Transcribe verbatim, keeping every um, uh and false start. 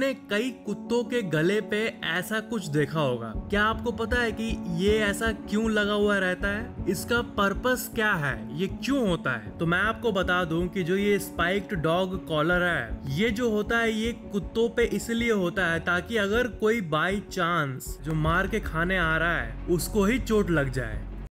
आपने कई कुत्तों के गले पे ऐसा कुछ देखा होगा। क्या आपको पता है कि ये ऐसा क्यों लगा हुआ रहता है? इसका पर्पस क्या है? ये क्यों होता है? तो मैं आपको बता दूं कि जो ये स्पाइक्ड डॉग कॉलर है, ये जो होता है ये कुत्तों पे इसलिए होता है ताकि अगर कोई बाई चांस जो मार के खाने आ रहा है उसको ही चोट लग जाए।